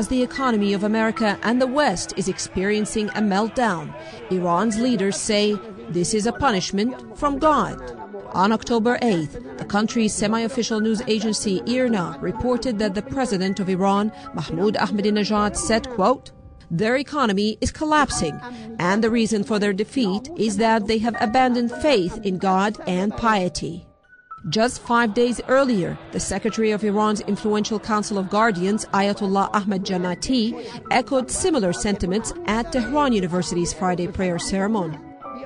as the economy of America and the West is experiencing a meltdown, Iran's leaders say this is a punishment from God. On October 8th, the country's semi-official news agency IRNA reported that the president of Iran, Mahmoud Ahmadinejad, said, quote, "Their economy is collapsing, and the reason for their defeat is that they have abandoned faith in God and piety." Just 5 days earlier, the secretary of Iran's influential Council of Guardians, Ayatollah Ahmad Janati, echoed similar sentiments at Tehran University's Friday prayer ceremony.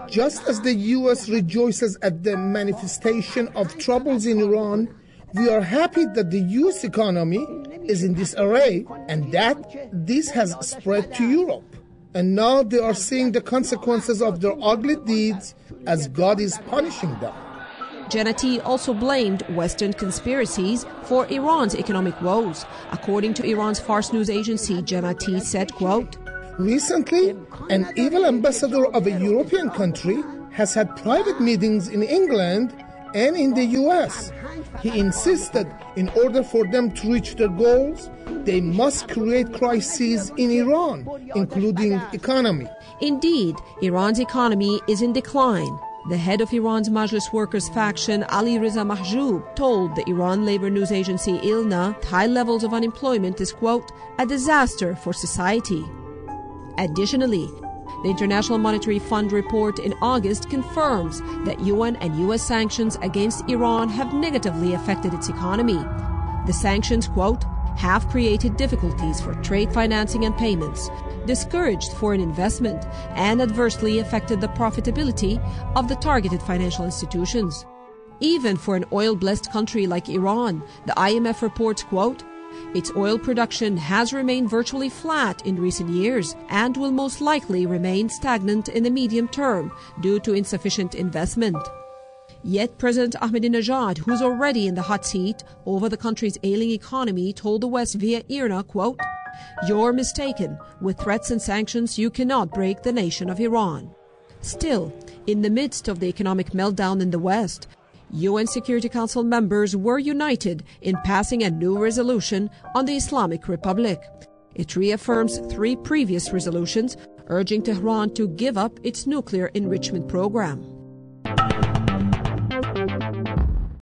Just as the U.S. rejoices at the manifestation of troubles in Iran, we are happy that the U.S. economy is in disarray and that this has spread to Europe. And now they are seeing the consequences of their ugly deeds as God is punishing them. Janati also blamed Western conspiracies for Iran's economic woes. According to Iran's Fars News agency, Janati said, quote, "Recently, an evil ambassador of a European country has had private meetings in England and in the U.S. He insisted in order for them to reach their goals, they must create crises in Iran, including economy." Indeed, Iran's economy is in decline. The head of Iran's Majlis Workers Faction, Ali Reza Mahjoub, told the Iran Labor News Agency ILNA high levels of unemployment is, quote, "a disaster for society." Additionally, the International Monetary Fund report in August confirms that UN and U.S. sanctions against Iran have negatively affected its economy. The sanctions, quote, "have created difficulties for trade financing and payments, discouraged foreign investment, and adversely affected the profitability of the targeted financial institutions." Even for an oil-blessed country like Iran, the IMF reports, quote, "its oil production has remained virtually flat in recent years and will most likely remain stagnant in the medium term due to insufficient investment." Yet President Ahmadinejad, who's already in the hot seat over the country's ailing economy, told the West via IRNA, quote, "You're mistaken. With threats and sanctions, you cannot break the nation of Iran." Still, in the midst of the economic meltdown in the West, UN Security Council members were united in passing a new resolution on the Islamic Republic. It reaffirms three previous resolutions, urging Tehran to give up its nuclear enrichment program.